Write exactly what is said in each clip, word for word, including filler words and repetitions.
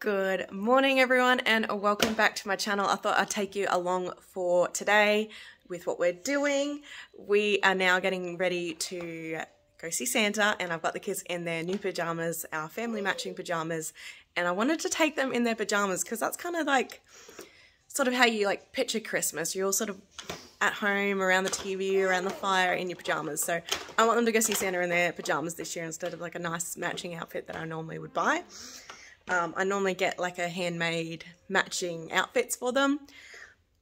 Good morning everyone and welcome back to my channel. I thought I'd take you along for today with what we're doing. We are now getting ready to go see Santa and I've got the kids in their new pajamas, our family matching pajamas, and I wanted to take them in their pajamas because that's kind of like sort of how you like picture Christmas. You're all sort of at home around the T V, around the fire in your pajamas. So I want them to go see Santa in their pajamas this year instead of like a nice matching outfit that I normally would buy. Um, I normally get like a handmade matching outfits for them,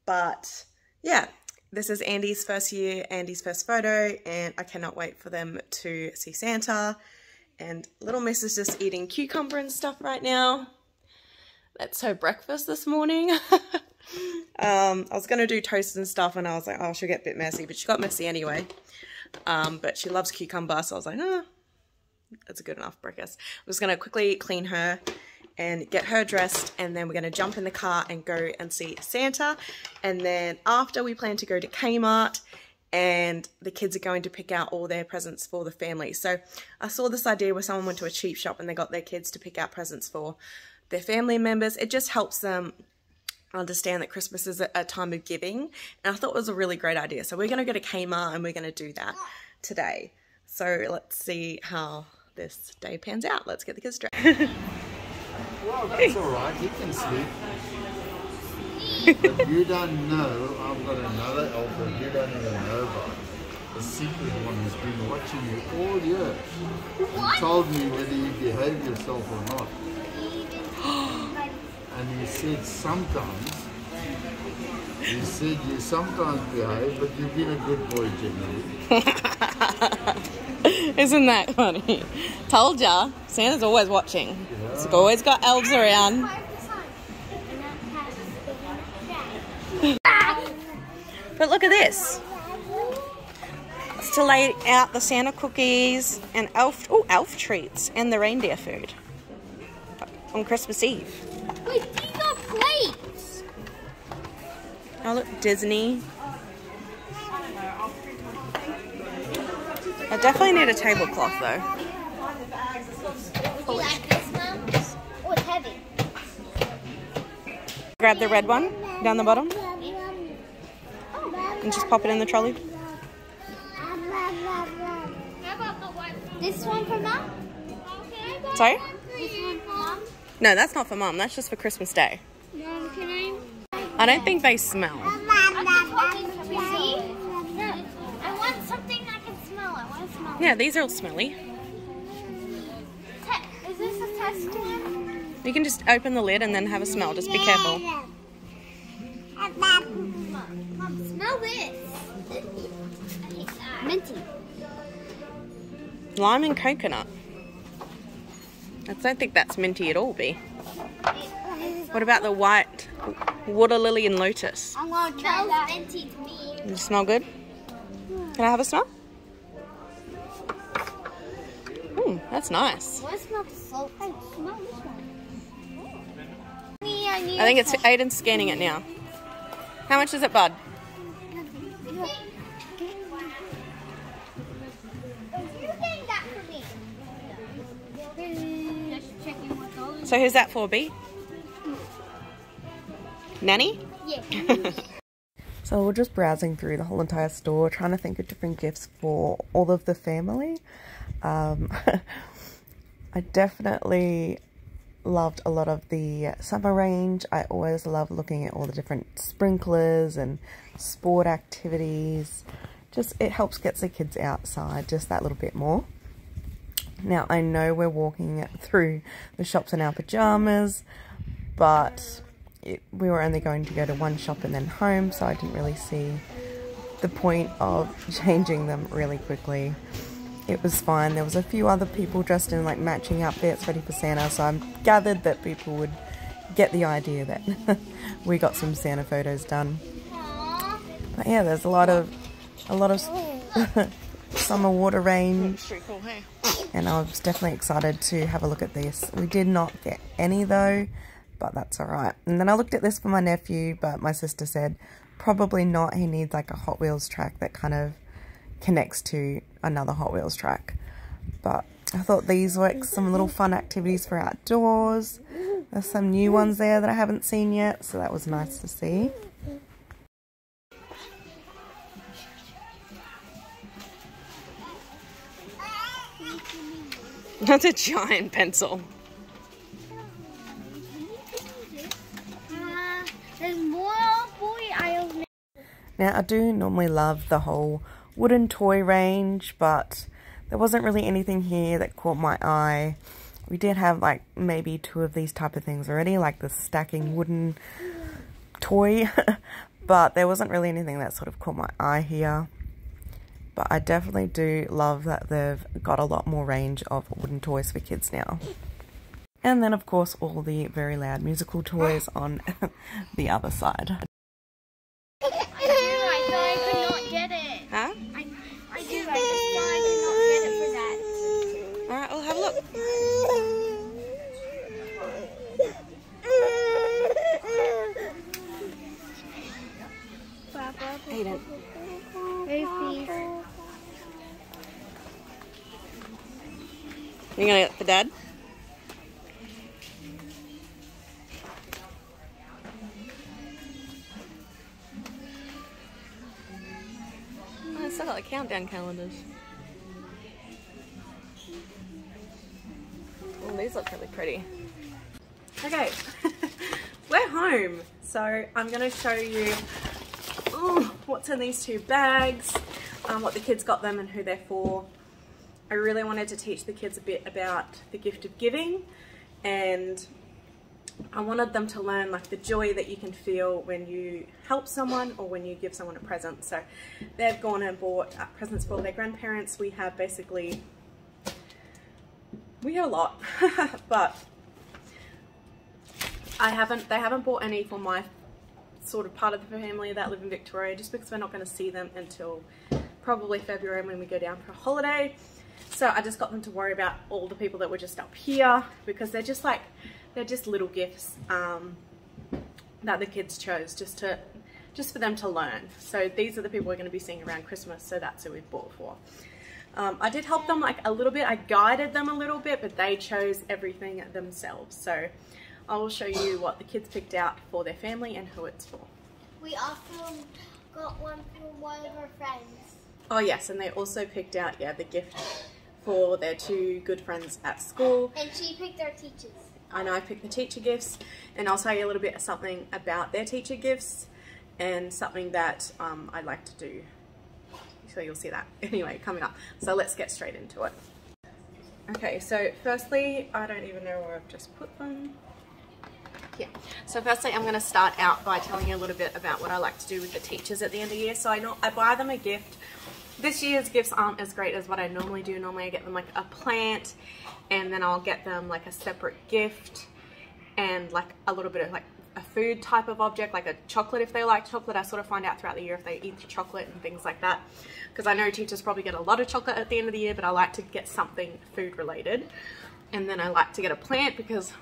but yeah, this is Andy's first year, Andy's first photo, and I cannot wait for them to see Santa. And little miss is just eating cucumber and stuff right now. That's her breakfast this morning. um, I was going to do toast and stuff and I was like, oh, she'll get a bit messy, but she got messy anyway. Um, but she loves cucumber, so I was like, oh, that's a good enough breakfast. I'm just going to quickly clean her and get her dressed, and then we're going to jump in the car and go and see Santa. And then after, we plan to go to Kmart and the kids are going to pick out all their presents for the family. So I saw this idea where someone went to a cheap shop and they got their kids to pick out presents for their family members. It just helps them understand that Christmas is a time of giving, and I thought it was a really great idea. So we're going to go to Kmart and we're going to do that today. So let's see how this day pans out. Let's get the kids dressed. Well, that's all right. He can sleep. But you don't know. I've got another elder you don't even know about. The secret one has been watching you all year. He told me whether you behave yourself or not. And he said sometimes. He said you sometimes behave, but you've been a good boy generally. Isn't that funny? Told ya, Santa's always watching. Yeah. He's always got elves around. But look at this. It's to lay out the Santa cookies and elf, oh, elf treats and the reindeer food on Christmas Eve. Wait, these are plates. Oh look, Disney. I definitely need a tablecloth though. Do you like this, Mum? Oh, it's heavy. Grab the red one down the bottom and just pop it in the trolley. This one for Mum? Sorry? This one for Mum? No, that's not for Mum. That's just for Christmas Day. Mum, can I? I don't think they smell. Yeah, these are all smelly. Te Is this a test one? You can just open the lid and then have a smell. Just be careful. Mom, smell this. Minty. Lime and coconut. I don't think that's minty at all, Bea. What about the white water lily and lotus? I'm gonna try that. Smells minty to me. Does it smell good? Can I have a smell? Ooh, that's nice. I think it's Aiden's scanning it now. How much is it, bud? So who's that for, B? Nanny? Yeah. So we're just browsing through the whole entire store, trying to think of different gifts for all of the family. Um, I definitely loved a lot of the summer range. I always love looking at all the different sprinklers and sport activities. Just, it helps get the kids outside just that little bit more. Now, I know we're walking through the shops in our pajamas, but it, we were only going to go to one shop and then home, so I didn't really see the point of changing them really quickly. It was fine. There was a few other people dressed in like matching outfits ready for Santa, so I'm gathered that people would get the idea that we got some Santa photos done. Aww. But yeah, there's a lot of a lot of summer water range, cool, hey? And I was definitely excited to have a look at this. We did not get any though, but that's all right. And then I looked at this for my nephew, but my sister said probably not. He needs like a Hot Wheels track that kind of connects to another Hot Wheels track. But I thought these were some little fun activities for outdoors. There's some new ones there that I haven't seen yet, so that was nice to see. That's a giant pencil. Now, I do normally love the whole wooden toy range, but there wasn't really anything here that caught my eye. We did have, like, maybe two of these type of things already, like the stacking wooden toy, but there wasn't really anything that sort of caught my eye here. But I definitely do love that they've got a lot more range of wooden toys for kids now. And then, of course, all the very loud musical toys on the other side. You're gonna get the dad? Oh, I still got the countdown calendars. Oh, these look really pretty. Okay, we're home. So I'm gonna show you ooh, what's in these two bags, um, what the kids got them and who they're for. I really wanted to teach the kids a bit about the gift of giving, and I wanted them to learn like the joy that you can feel when you help someone or when you give someone a present. So they've gone and bought uh, presents for their grandparents. We have basically, we have a lot, but I haven't, they haven't bought any for my sort of part of the family that live in Victoria, just because we're not going to see them until probably February when we go down for a holiday. So I just got them to worry about all the people that were just up here, because they're just like, they're just little gifts um, that the kids chose just to, just for them to learn. So these are the people we're going to be seeing around Christmas. So that's who we've bought for. Um, I did help them like a little bit. I guided them a little bit, but they chose everything themselves. So I will show you what the kids picked out for their family and who it's for. We also got one from one of our friends. Oh yes, and they also picked out, yeah, the gift for their two good friends at school. And she picked our teachers. I know, I picked the teacher gifts, and I'll tell you a little bit of something about their teacher gifts and something that um, I like to do. So you'll see that anyway coming up. So let's get straight into it. Okay, so firstly, I don't even know where I've just put them. Yeah, so firstly I'm going to start out by telling you a little bit about what I like to do with the teachers at the end of the year. So I know I buy them a gift. This year's gifts aren't as great as what I normally do. Normally I get them like a plant, and then I'll get them like a separate gift and like a little bit of like a food type of object, like a chocolate if they like chocolate. I sort of find out throughout the year if they eat the chocolate and things like that, because I know teachers probably get a lot of chocolate at the end of the year, but I like to get something food related. And then I like to get a plant, because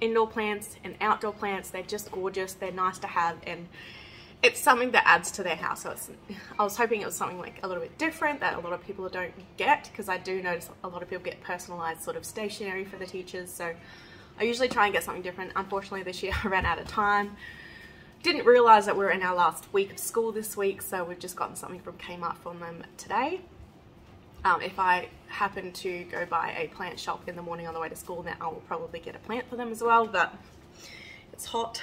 indoor plants and outdoor plants, they're just gorgeous, they're nice to have, and it's something that adds to their house. So it's, I was hoping it was something like a little bit different that a lot of people don't get, because I do notice a lot of people get personalized sort of stationery for the teachers. So I usually try and get something different. Unfortunately this year I ran out of time. Didn't realize that we were in our last week of school this week, so we've just gotten something from Kmart from them today. Um, if I happen to go by a plant shop in the morning on the way to school, then I will probably get a plant for them as well, but it's hot.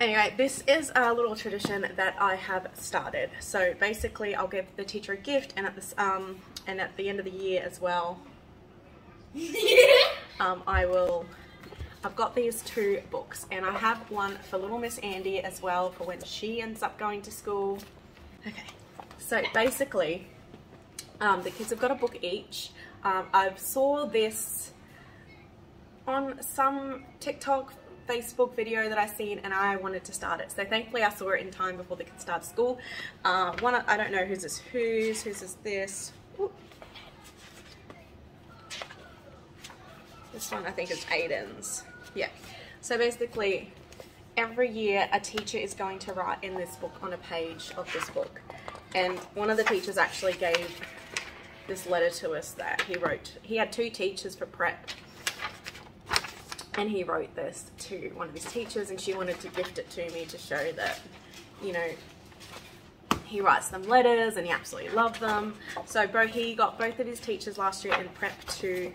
Anyway, this is a little tradition that I have started. So basically, I'll give the teacher a gift, and at this um and at the end of the year as well, um I will. I've got these two books, and I have one for Little Miss Andy as well for when she ends up going to school. Okay, so basically, um, the kids have got a book each. Um, I saw this on some TikTok. Facebook video that I seen, and I wanted to start it. So thankfully I saw it in time before they could start school. Uh, one, I don't know whose is whose, whose is this. Ooh. This one I think is Aiden's. Yeah. So basically every year a teacher is going to write in this book on a page of this book. And one of the teachers actually gave this letter to us that he wrote. He had two teachers for prep. and he wrote this to one of his teachers, and she wanted to gift it to me to show that, you know, he writes them letters and he absolutely loved them. So bro, he got both of his teachers last year in prep to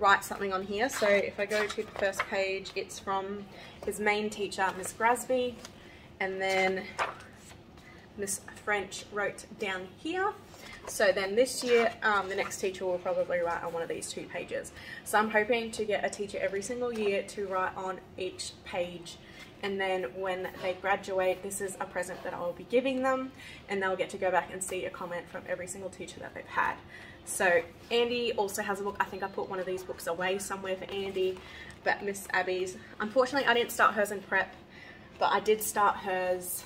write something on here. So if I go to the first page, it's from his main teacher, Miss Grasby, and then Miss French wrote down here. So then this year, um, the next teacher will probably write on one of these two pages. So I'm hoping to get a teacher every single year to write on each page. And then when they graduate, this is a present that I will be giving them, and they'll get to go back and see a comment from every single teacher that they've had. So Andy also has a book. I think I put one of these books away somewhere for Andy, but Miss Abby's, unfortunately I didn't start hers in prep, but I did start hers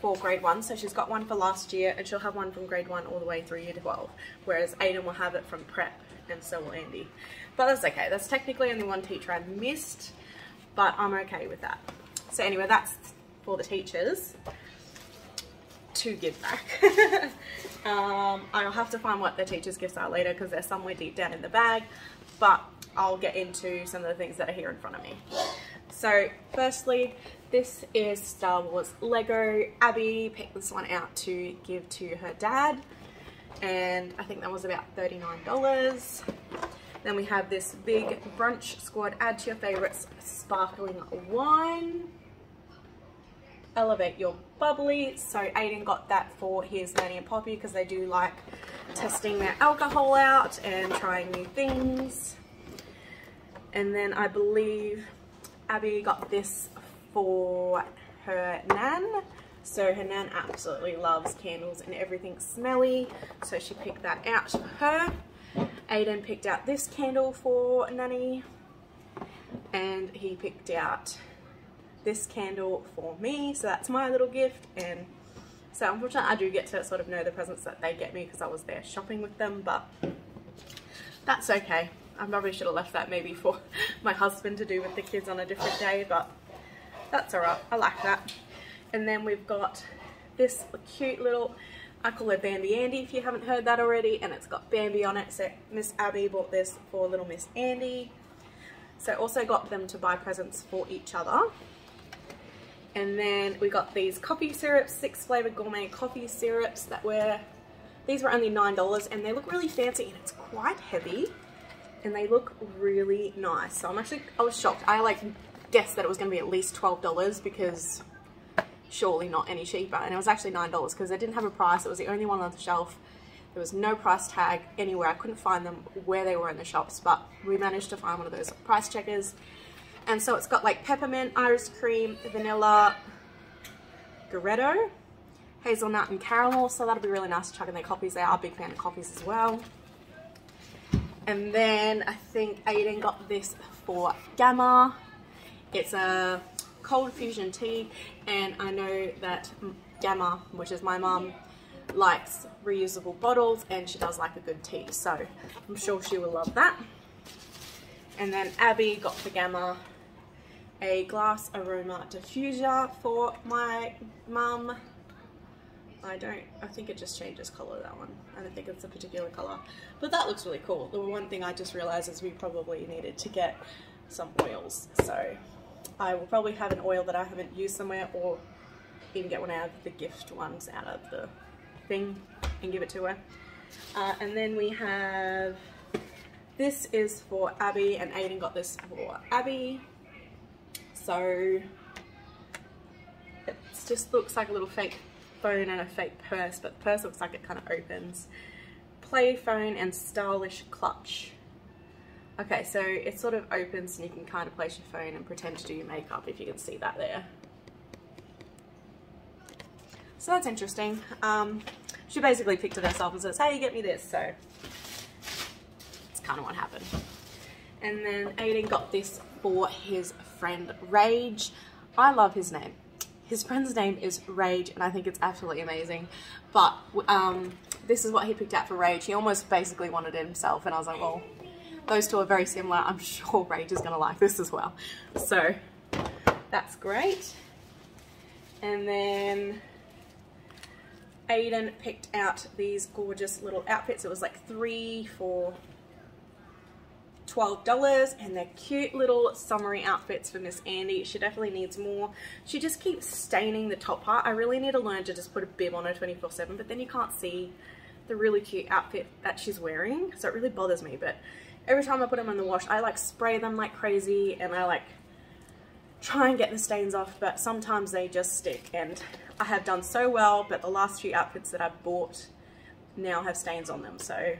for grade one. So she's got one for last year, and she'll have one from grade one all the way through year twelve, whereas Aiden will have it from prep, and so will Andy. But that's okay, that's technically only one teacher I missed, but I'm okay with that. So anyway, that's for the teachers to give back. um, I'll have to find what the teachers' gifts are later, because they're somewhere deep down in the bag, but I'll get into some of the things that are here in front of me. So firstly, this is Star Wars Lego. Abby picked this one out to give to her dad, and I think that was about thirty-nine dollars. Then we have this big brunch squad, add to your favorites sparkling wine, elevate your bubbly. So Aiden got that for his Nanny and Poppy, because they do like testing their alcohol out and trying new things. And then I believe Abby got this for her nan. So her nan absolutely loves candles and everything smelly, so she picked that out for her. Aiden picked out this candle for Nanny, and he picked out this candle for me, so that's my little gift. And so unfortunately I do get to sort of know the presents that they get me, because I was there shopping with them, but that's okay. I probably should have left that maybe for my husband to do with the kids on a different day, but that's alright, I like that. And then we've got this cute little, I call her Bambi Andy if you haven't heard that already, and it's got Bambi on it. So Miss Abby bought this for little Miss Andy. So also got them to buy presents for each other. And then we got these coffee syrups, six flavoured gourmet coffee syrups that were, these were only nine dollars, and they look really fancy, and it's quite heavy, and they look really nice. So I'm actually, I was shocked. I like guessed that it was going to be at least twelve dollars, because surely not any cheaper, and it was actually nine dollars, because they didn't have a price. It was the only one on the shelf. There was no price tag anywhere. I couldn't find them where they were in the shops, but we managed to find one of those price checkers. And so it's got like peppermint, iris cream, vanilla, Garetto, hazelnut and caramel, so that'll be really nice to chuck in their coffees. They are a big fan of coffees as well. And then I think Aiden got this for Gamma. It's a cold fusion tea, and I know that Gamma, which is my mum, likes reusable bottles, and she does like a good tea, so I'm sure she will love that. And then Abby got for Gamma a glass aroma diffuser for my mum. I don't, I think it just changes colour, that one. I don't think it's a particular colour, but that looks really cool. The one thing I just realised is we probably needed to get some oils, so I will probably have an oil that I haven't used somewhere, or even get one out of the gift ones out of the thing and give it to her. Uh, and then we have, this is for Abby, and Aiden got this for Abby. So it just looks like a little fake phone and a fake purse, but the purse looks like it kind of opens. Play phone and stylish clutch. Okay, so it sort of opens and you can kind of place your phone and pretend to do your makeup, if you can see that there. So that's interesting. Um, she basically picked it herself and says, hey, get me this. So that's kind of what happened. And then Aiden got this for his friend Rage. I love his name. His friend's name is Rage, and I think it's absolutely amazing. But um, this is what he picked out for Rage. He almost basically wanted it himself, and I was like, well, those two are very similar. I'm sure Rage is going to like this as well. So that's great. And then Aiden picked out these gorgeous little outfits. It was like three for twelve dollars, and they're cute little summery outfits for Miss Andy. She definitely needs more. She just keeps staining the top part. I really need to learn to just put a bib on her twenty-four seven, but then you can't see the really cute outfit that she's wearing, so it really bothers me. But every time I put them in the wash, I like spray them like crazy, and I like try and get the stains off, but sometimes they just stick. And I have done so well, but the last few outfits that I bought now have stains on them, so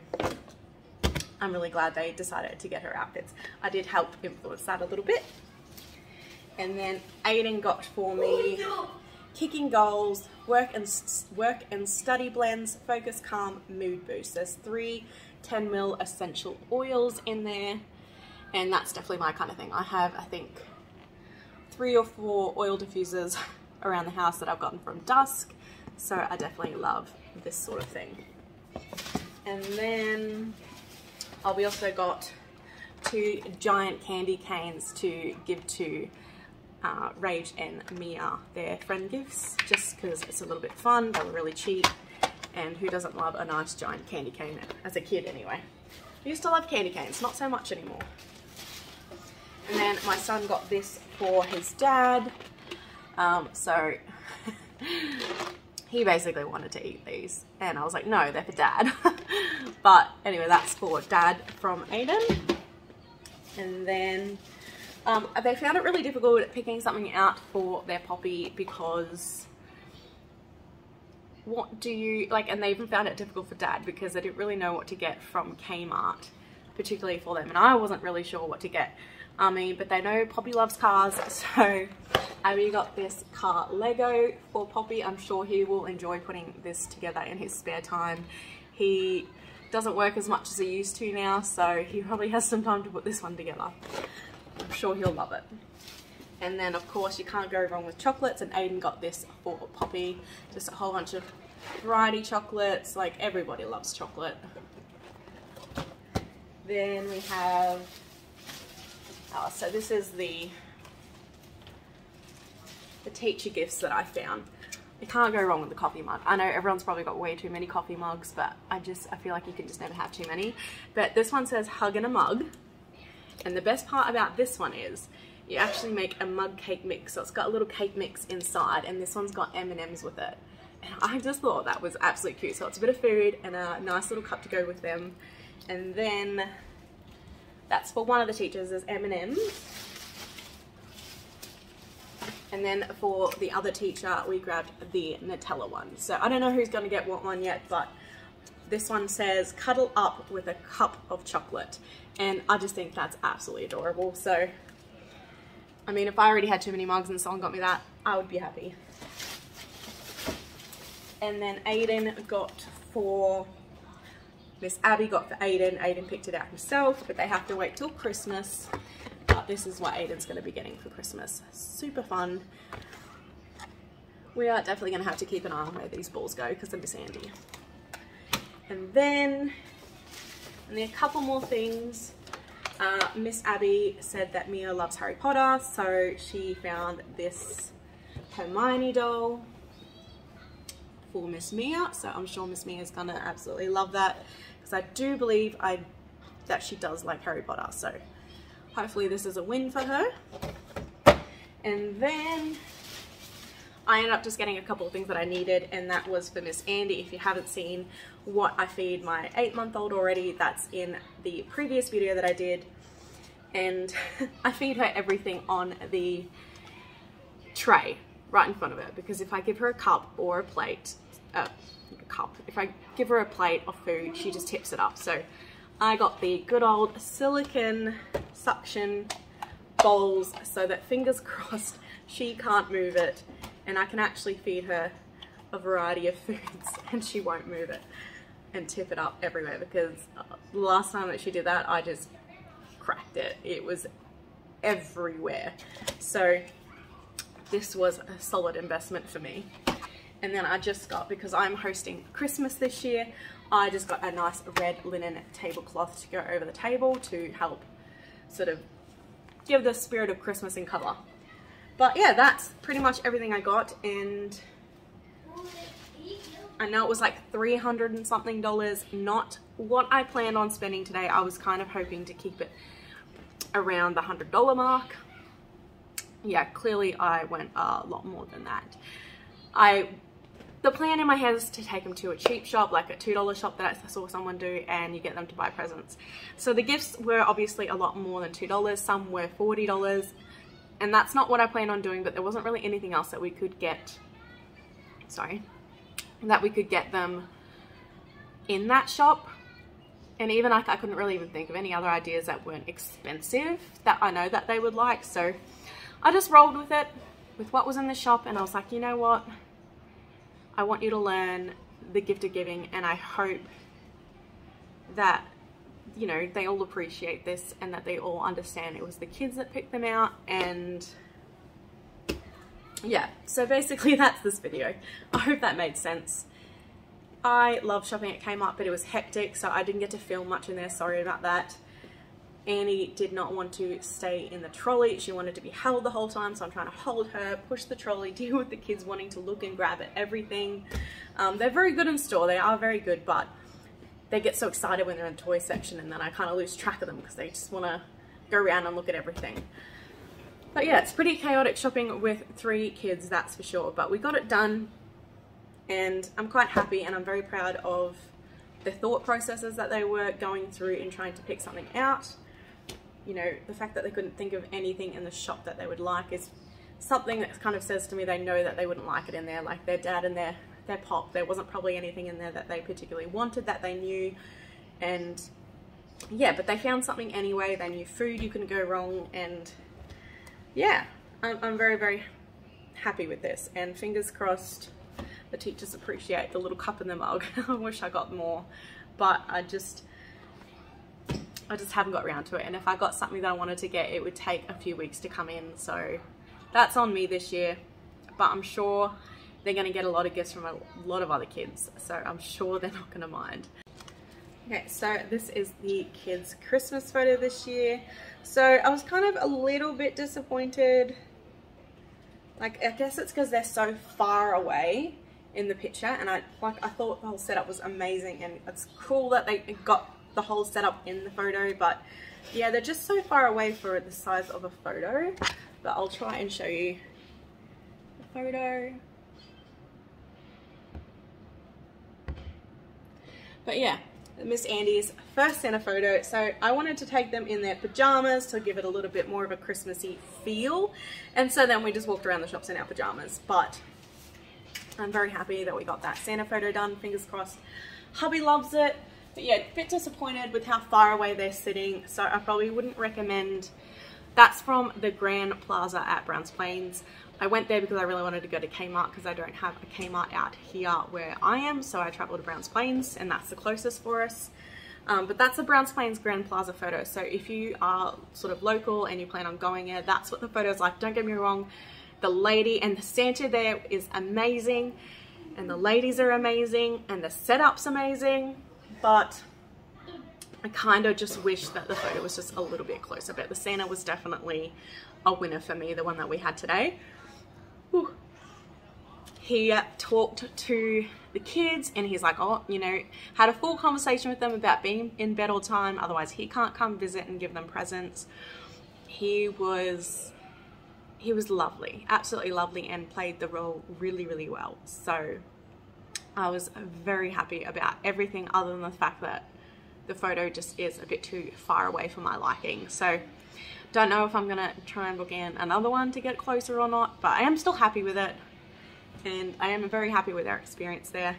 I'm really glad they decided to get her outfits. I did help influence that a little bit. And then Aiden got for me Kicking Goals, work and work and study blends, focus, calm, mood boost. There's three ten mil essential oils in there, and that's definitely my kind of thing. I have, I think, three or four oil diffusers around the house that I've gotten from Dusk, so I definitely love this sort of thing. And then oh, we also got two giant candy canes to give to uh, Rage and Mia, their friend gifts, just because it's a little bit fun. They were really cheap, and who doesn't love a nice giant candy cane as a kid anyway? I used to love candy canes, not so much anymore. And then my son got this for his dad, um, so he basically wanted to eat these, and I was like, no, they're for dad. But anyway, that's for dad from Aiden. And then um, they found it really difficult picking something out for their Poppy, because what do you, like, and they even found it difficult for dad because they didn't really know what to get from Kmart, particularly for them, and I wasn't really sure what to get. I mean, but they know Poppy loves cars, so Abby got this car Lego for Poppy. I'm sure he will enjoy putting this together in his spare time. He doesn't work as much as he used to now, so he probably has some time to put this one together. I'm sure he'll love it. And then, of course, you can't go wrong with chocolates, and Aiden got this for Poppy. Just a whole bunch of variety chocolates. Like, everybody loves chocolate. Then we have... Oh, so this is the the teacher gifts that I found. You can't go wrong with the coffee mug. I know everyone's probably got way too many coffee mugs, but I just, I feel like you can just never have too many. But this one says hug in a mug. And the best part about this one is you actually make a mug cake mix. So it's got a little cake mix inside, and this one's got M and M's with it. And I just thought that was absolutely cute. So it's a bit of food and a nice little cup to go with them. And then that's for one of the teachers, is M and M's. And then for the other teacher, we grabbed the Nutella one. So I don't know who's gonna get what one yet, but this one says, cuddle up with a cup of chocolate. And I just think that's absolutely adorable. So, I mean, if I already had too many mugs and someone got me that, I would be happy. And then Aiden got for Miss Abby got for Aiden. Aiden picked it out himself, but they have to wait till Christmas. But this is what Aiden's going to be getting for Christmas. Super fun. We are definitely going to have to keep an eye on where these balls go because of Miss Andy. And then, and then a couple more things. Uh, Miss Abby said that Mia loves Harry Potter, so she found this Hermione doll for Miss Mia, so I'm sure Miss Mia is gonna absolutely love that, because I do believe I that she does like Harry Potter, so hopefully this is a win for her. And then I ended up just getting a couple of things that I needed, and that was for Miss Andy. If you haven't seen what I feed my eight month old already, that's in the previous video that I did, and I feed her everything on the tray right in front of her, because if I give her a cup or a plate, uh, a cup, if I give her a plate of food, she just tips it up. So I got the good old silicone suction bowls so that, fingers crossed, she can't move it, and I can actually feed her a variety of foods and she won't move it and tip it up everywhere, because the last time that she did that, I just cracked it. It was everywhere. So this was a solid investment for me. And then I just got, because I'm hosting Christmas this year, I just got a nice red linen tablecloth to go over the table to help sort of give the spirit of Christmas in colour. But yeah, that's pretty much everything I got, and I know it was like three hundred and something dollars, not what I planned on spending today. I was kind of hoping to keep it around the one hundred dollar mark. Yeah, clearly I went a lot more than that. I, the plan in my head is to take them to a cheap shop, like a two dollar shop that I saw someone do, and you get them to buy presents. So the gifts were obviously a lot more than two dollars, some were forty dollars, and that's not what I planned on doing, but there wasn't really anything else that we could get, sorry, that we could get them in that shop. And even like I couldn't really even think of any other ideas that weren't expensive that I know that they would like. So I just rolled with it, with what was in the shop, and I was like, you know what? I want you to learn the gift of giving, and I hope that, you know, they all appreciate this and that they all understand it was the kids that picked them out. And yeah, so basically that's this video. I hope that made sense. I love shopping at Kmart, but it was hectic, so I didn't get to film much in there. Sorry about that. Annie did not want to stay in the trolley. She wanted to be held the whole time, so I'm trying to hold her, push the trolley, deal with the kids wanting to look and grab at everything. Um, they're very good in store. They are very good, but they get so excited when they're in the toy section, and then I kind of lose track of them because they just want to go around and look at everything. But yeah, it's pretty chaotic shopping with three kids, that's for sure. But we got it done. And I'm quite happy, and I'm very proud of the thought processes that they were going through in trying to pick something out. You know, the fact that they couldn't think of anything in the shop that they would like is something that kind of says to me they know that they wouldn't like it in there. Like their dad and their, their pop, there wasn't probably anything in there that they particularly wanted that they knew. And yeah, but they found something anyway. They knew food, you couldn't go wrong. And yeah, I'm, I'm very, very happy with this, and fingers crossed the teachers appreciate the little cup in the mug. I wish I got more, but I just I just haven't got around to it, and if I got something that I wanted to get, it would take a few weeks to come in, so that's on me this year. But I'm sure they're going to get a lot of gifts from a lot of other kids, so I'm sure they're not going to mind. Okay, so this is the kids' Christmas photo this year. So I was kind of a little bit disappointed, like I guess it's because they're so far away in the picture, and I like I thought the whole setup was amazing, and it's cool that they got the whole setup in the photo, but yeah, they're just so far away for the size of a photo. But I'll try and show you the photo. But yeah, Miss Andy's first Santa photo, so I wanted to take them in their pajamas to give it a little bit more of a Christmassy feel, and so then we just walked around the shops in our pajamas. But I'm very happy that we got that Santa photo done, fingers crossed. Hubby loves it, but yeah, a bit disappointed with how far away they're sitting, so I probably wouldn't recommend. That's from the Grand Plaza at Browns Plains. I went there because I really wanted to go to Kmart because I don't have a Kmart out here where I am, so I traveled to Browns Plains, and that's the closest for us. Um, but that's a Browns Plains Grand Plaza photo, so if you are sort of local and you plan on going there, that's what the photo's like. Don't get me wrong, the lady and the Santa there is amazing, and the ladies are amazing, and the setup's amazing, but I kind of just wish that the photo was just a little bit closer. But the Santa was definitely a winner for me, the one that we had today. Whew. He talked to the kids, and he's like, oh, you know, had a full conversation with them about being in bed all time, otherwise he can't come visit and give them presents. He was... He was lovely, absolutely lovely, and played the role really, really well. So I was very happy about everything other than the fact that the photo just is a bit too far away for my liking. So don't know if I'm gonna try and book in another one to get closer or not, but I am still happy with it, and I am very happy with our experience there.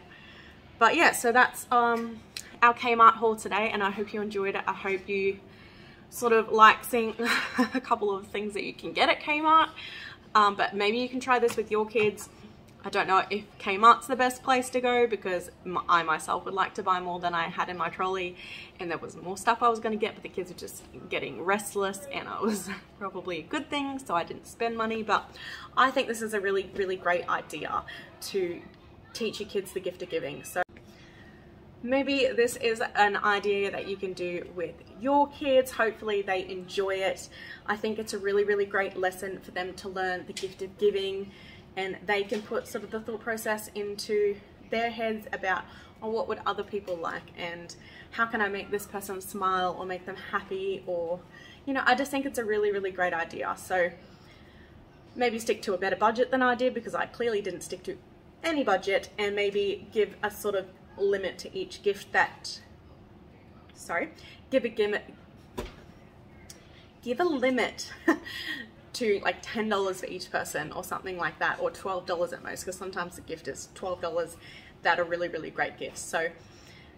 But yeah, so that's um, our Kmart haul today, and I hope you enjoyed it. I hope you sort of like seeing a couple of things that you can get at Kmart, um, but maybe you can try this with your kids. I don't know if Kmart's the best place to go, because I myself would like to buy more than I had in my trolley, and there was more stuff I was going to get, but the kids were just getting restless, and it was probably a good thing, so I didn't spend money. But I think this is a really, really great idea to teach your kids the gift of giving. So maybe this is an idea that you can do with your kids. Hopefully they enjoy it. I think it's a really, really great lesson for them to learn the gift of giving, and they can put sort of the thought process into their heads about, oh, what would other people like, and how can I make this person smile or make them happy, or you know, I just think it's a really, really great idea. So maybe stick to a better budget than I did, because I clearly didn't stick to any budget, and maybe give a sort of limit to each gift that, sorry, give a gimmick, give a limit to like ten dollars for each person or something like that, or twelve dollars at most, because sometimes the gift is twelve dollars that are really, really great gifts. So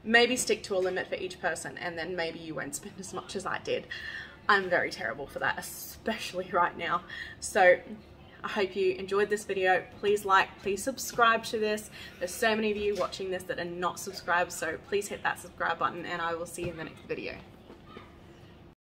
maybe stick to a limit for each person, and then maybe you won't spend as much as I did. I'm very terrible for that, especially right now. So I hope you enjoyed this video. Please like, please subscribe to this. There's so many of you watching this that are not subscribed, so please hit that subscribe button, and I will see you in the next video.